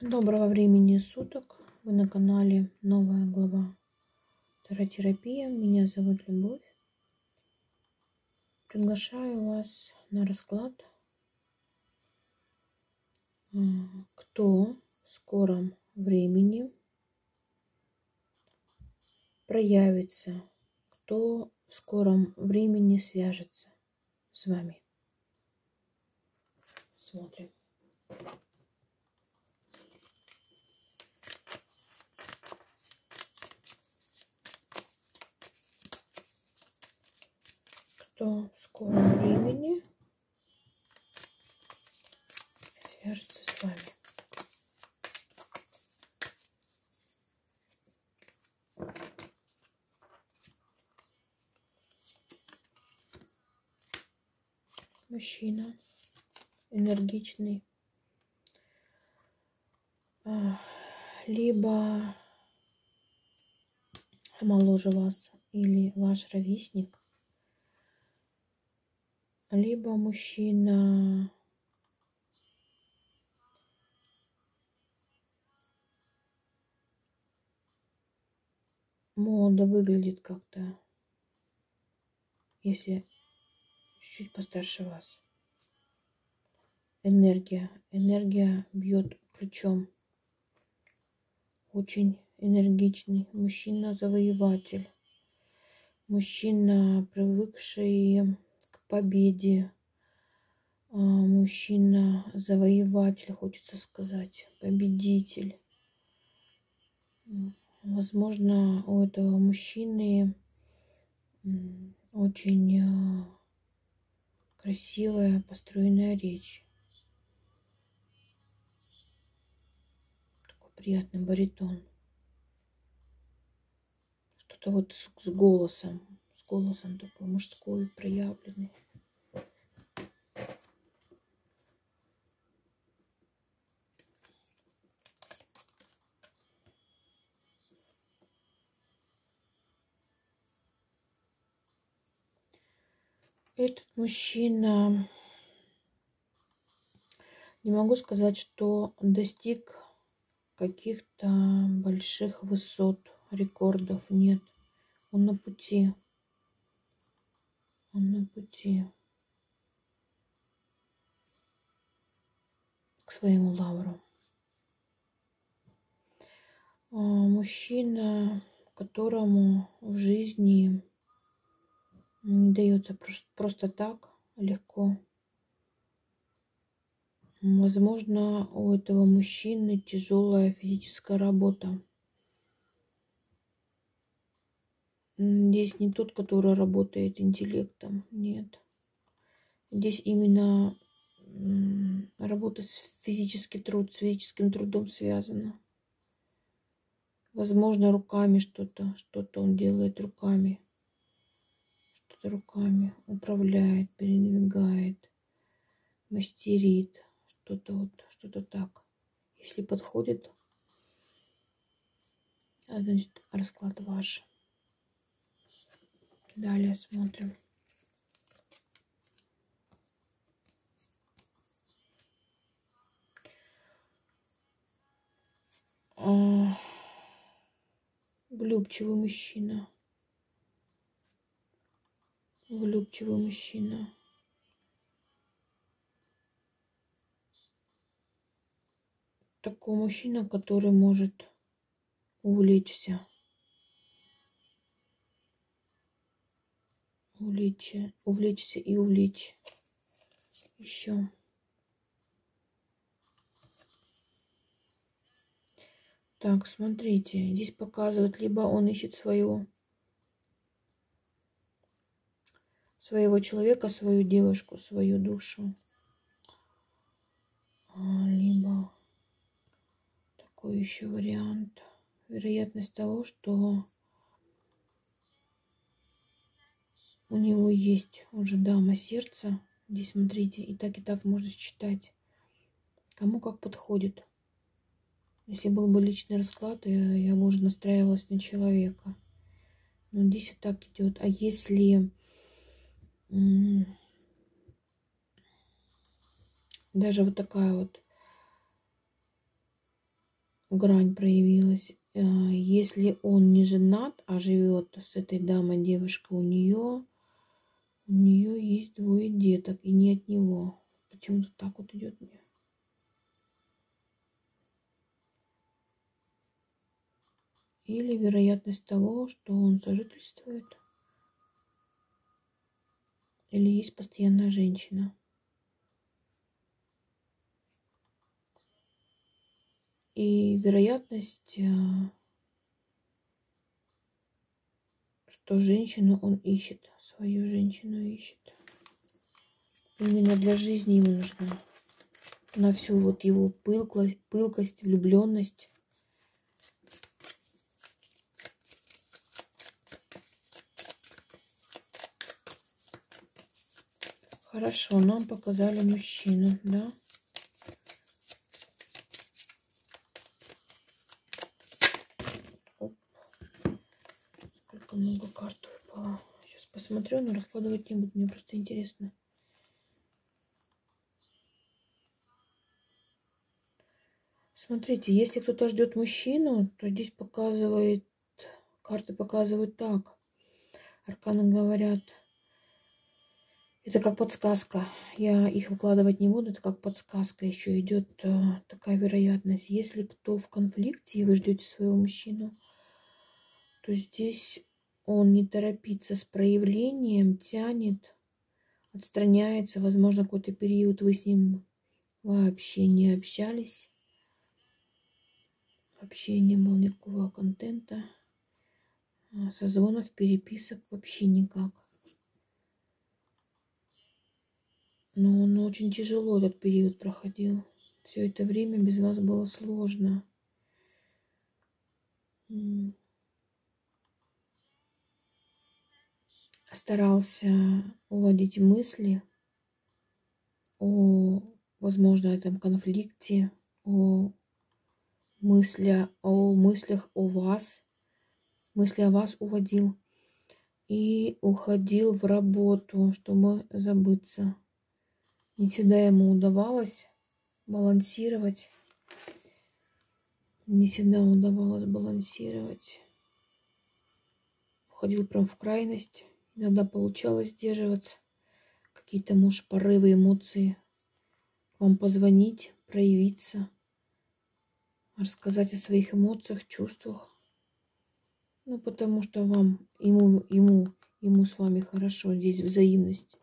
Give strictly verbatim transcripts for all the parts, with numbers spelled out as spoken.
Доброго времени суток, вы на канале Новая глава Таротерапия, меня зовут Любовь. Приглашаю вас на расклад, кто в скором времени проявится, кто в скором времени свяжется с вами. Смотрим. Кто в скором времени свяжется с вами. Мужчина энергичный, либо моложе вас или ваш ровесник, либо мужчина молодо выглядит как-то, если чуть-чуть постарше вас. Энергия. Энергия бьет ключом. Очень энергичный. Мужчина-завоеватель. Мужчина, привыкший победе, мужчина завоеватель, хочется сказать, победитель. Возможно, у этого мужчины очень красивая построенная речь, такой приятный баритон, что-то вот с, с голосом, с голосом такой мужской, проявленный. Этот мужчина, не могу сказать, что достиг каких-то больших высот, рекордов, нет. Он на пути. Он на пути к своему лавру. Мужчина, которому в жизни не дается просто так легко. Возможно, у этого мужчины тяжелая физическая работа. Здесь не тот, который работает интеллектом, нет. Здесь именно работа с физическим трудом, с физическим трудом связана. Возможно, руками что-то, что-то он делает руками. Что-то руками управляет, передвигает, мастерит, что-то вот, что-то так. Если подходит, значит, расклад ваш. Далее смотрим. А, влюбчивый мужчина. Влюбчивый мужчина. Такой мужчина, который может увлечься. Увлечься, увлечься и увлечь еще. Так, смотрите, здесь показывают, либо он ищет своего, своего человека, свою девушку, свою душу, либо такой еще вариант, вероятность того, что у него есть уже дама сердца. Здесь смотрите, и так, и так можно считать, кому как подходит. Если был бы личный расклад, я, я бы уже настраивалась на человека. Но здесь и так идет. А если даже вот такая вот грань проявилась. Если он не женат, а живет с этой дамой девушка, у нее, у нее есть двое деток, и не от него. Почему-то так вот идет мне. Или вероятность того, что он сожительствует. Или есть постоянная женщина. И вероятность, что женщину он ищет, свою женщину ищет. Именно для жизни ему нужна. На всю вот его пылкость, пылкость, влюбленность. Хорошо, нам показали мужчину, да? Оп. Сколько много карт выпало. Сейчас посмотрю, но раскладывать не буду, мне просто интересно. Смотрите, если кто-то ждет мужчину, то здесь показывает, карты показывают так. Арканы говорят... Это как подсказка. Я их выкладывать не буду. Это как подсказка еще идет такая вероятность. Если кто в конфликте и вы ждете своего мужчину, то здесь он не торопится с проявлением, тянет, отстраняется. Возможно, какой-то период вы с ним вообще не общались. Вообще не было никакого контента, созвонов, переписок вообще никак. Но он очень тяжело этот период проходил. Все это время без вас было сложно. Старался уладить мысли о, возможно, этом конфликте, о мыслях, о мыслях о вас. Мысли о вас уводил. И уходил в работу, чтобы забыться. Не всегда ему удавалось балансировать. Не всегда удавалось балансировать. Уходил прям в крайность. Иногда получалось сдерживаться. Какие-то, может, порывы, эмоции. К вам позвонить, проявиться. Рассказать о своих эмоциях, чувствах. Ну, потому что вам, ему, ему, ему с вами хорошо. Здесь взаимность.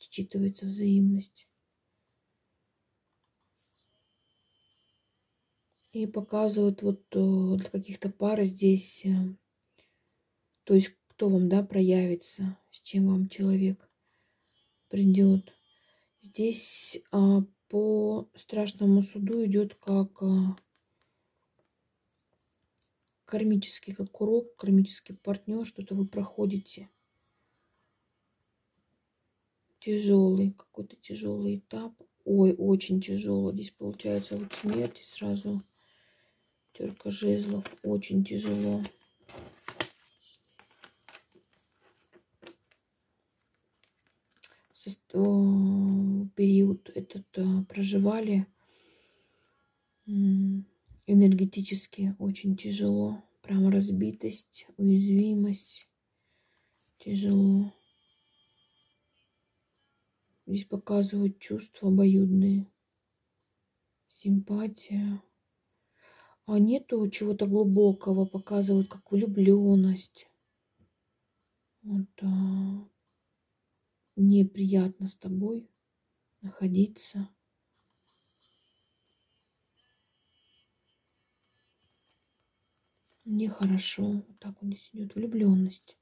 Считывается взаимность. И показывают вот для каких-то пар здесь, то есть кто вам, да, проявится, с чем вам человек придет. Здесь а, по страшному суду идет как а, кармический, как урок, кармический партнер, что-то вы проходите. Тяжелый, какой-то тяжелый этап. Ой, очень тяжело. Здесь получается вот смерть и сразу терка жезлов. Очень тяжело. Со... Период этот проживали энергетически очень тяжело. Прям разбитость, уязвимость. Тяжело. Здесь показывают чувства обоюдные. Симпатия. А нету чего-то глубокого. Показывают как влюбленность. Вот, а, мне приятно с тобой находиться. Мне хорошо. Вот так вот здесь идет влюбленность.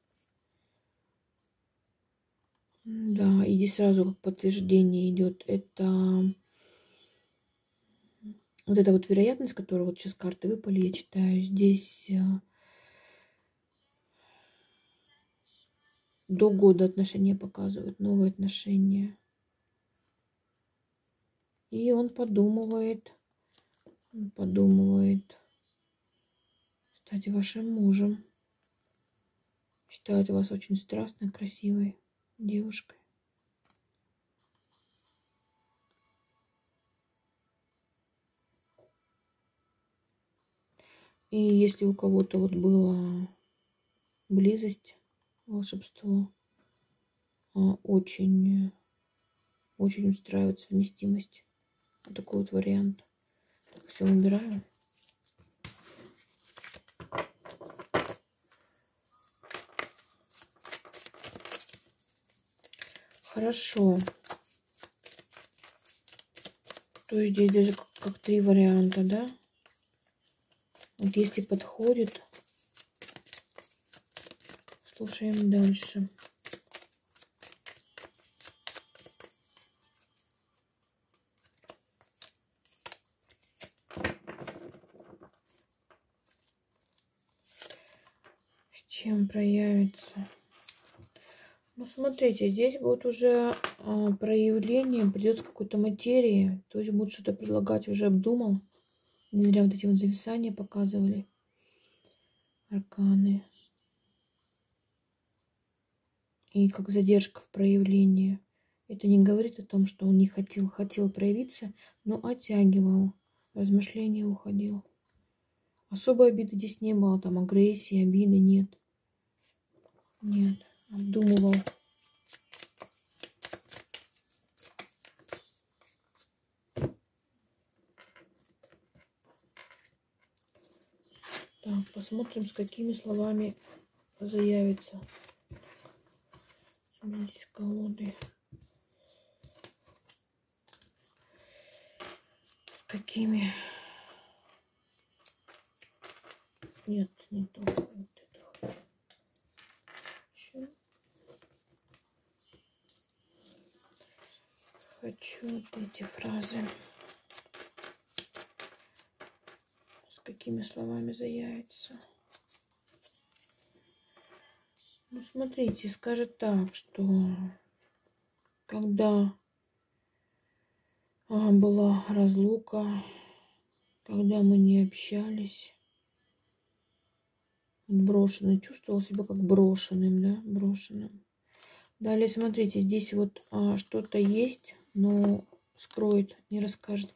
Да, и здесь сразу как подтверждение идет. Это вот эта вот вероятность, которую вот сейчас карты выпали, я читаю. Здесь до года отношения показывают, новые отношения. И он подумывает, он подумывает стать вашим мужем. Считают вас очень страстной, красивой девушкой. И если у кого-то вот была близость, волшебство, очень, очень устраивает совместимость. Вот такой вот вариант. Так, все убираю. Хорошо. То есть здесь даже как, как три варианта, да? Вот если подходит, слушаем дальше. С чем проявится? Ну, смотрите, здесь будет уже э, проявление, придется какой-то материи, то есть будет что-то предлагать, уже обдумал. Не зря вот эти вот зависания показывали. Арканы. И как задержка в проявлении. Это не говорит о том, что он не хотел, хотел проявиться, но оттягивал. Размышления уходил. Особой обиды здесь не было, там агрессии, обиды нет. Нет. Обдумывал. Так, посмотрим, с какими словами заявится. Смотрите, колоды. С какими? Нет, не то. Хочу вот эти фразы. С какими словами заявится? Ну, смотрите, скажет так, что когда а, была разлука, когда мы не общались, брошенный, чувствовал себя как брошенным, да, брошенным. Далее, смотрите, здесь вот а, что-то есть, но скроет, не расскажет.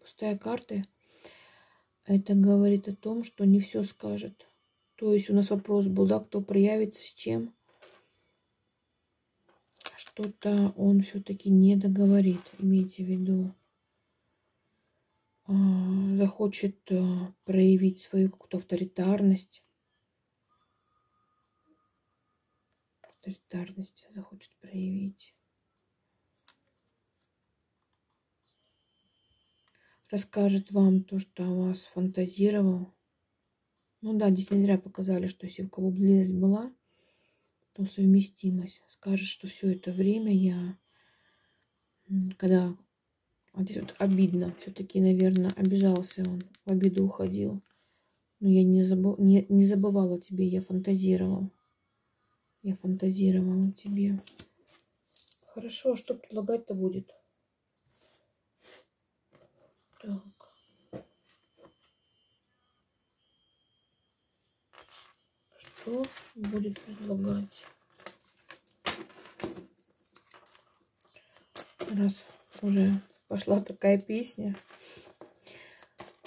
Пустая карта. Это говорит о том, что не все скажет. То есть у нас вопрос был, да, кто проявится, с чем. Что-то он все-таки не договорит, имейте в виду. А, захочет а, проявить свою какую-то авторитарность. Авторитарность захочет проявить. Расскажет вам то, что о вас фантазировал. Ну да, здесь не зря показали, что если у кого близость была, то совместимость. Скажет, что все это время я, когда... А здесь вот обидно. Все-таки, наверное, обижался он. В обиду уходил. Но я не, забыв... не, не забывала о тебе, я фантазировал. Я фантазировала о тебе. Хорошо, что предлагать-то будет? Так. Что будет предлагать? Раз уже пошла такая песня,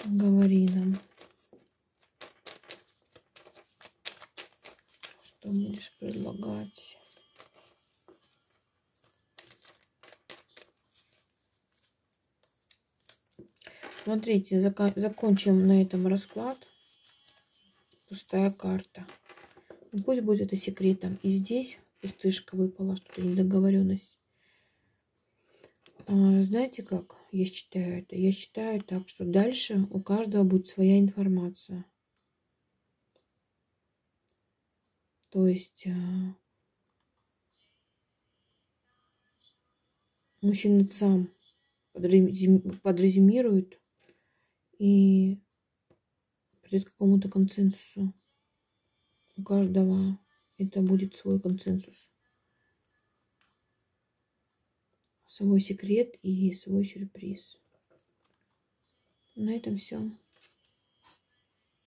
говори нам, что будешь предлагать. Смотрите, зак закончим на этом расклад. Пустая карта. Ну, пусть будет это секретом. И здесь пустышка выпала, что-то недоговоренность. А, знаете как я считаю это? Я считаю так, что дальше у каждого будет своя информация. То есть а... мужчина сам подрезюмирует и придет к какому-то консенсусу. У каждого это будет свой консенсус. Свой секрет и свой сюрприз. На этом все.